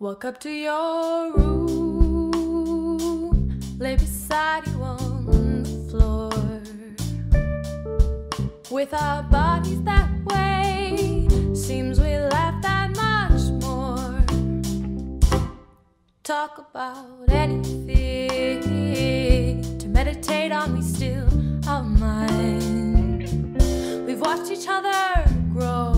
Walk up to your room, lay beside you on the floor. With our bodies that way, seems we laugh that much more. Talk about anything, to meditate on we still our mind. We've watched each other grow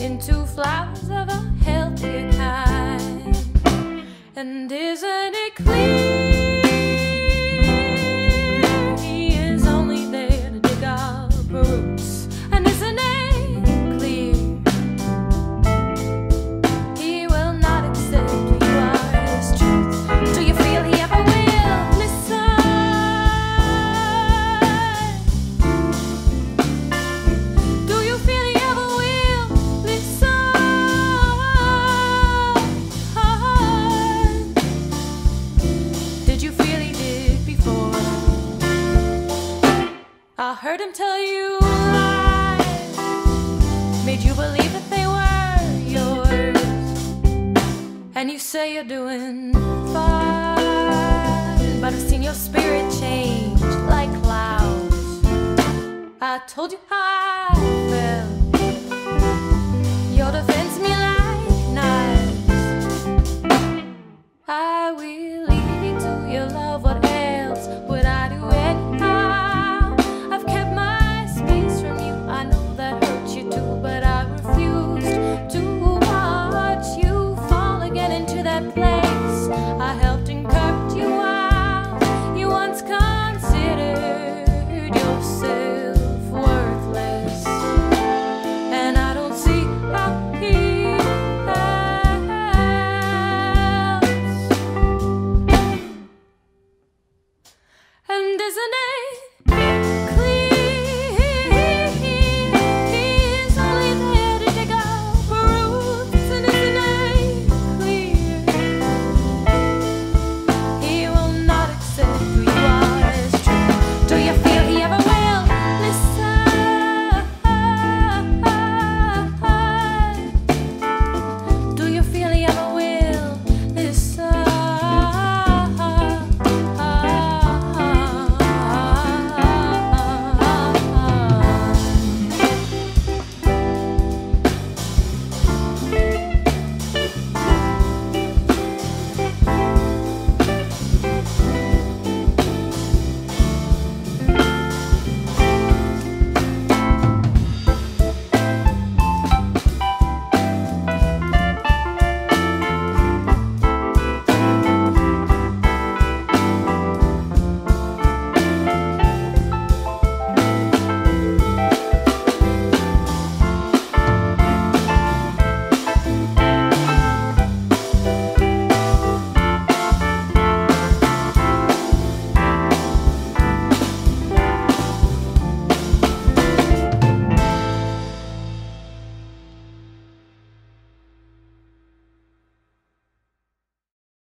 into flowers of a healthier kind. And isn't it clear he is only there to dig up roots? And isn't it clear he will not accept you are his truth? Do you feel he ever will? Listen. Do you feel he ever will? Listen. I heard him tell you lies, made you believe that they were yours. And you say you're doing fine, but I've seen your spirit change like clouds. I told you how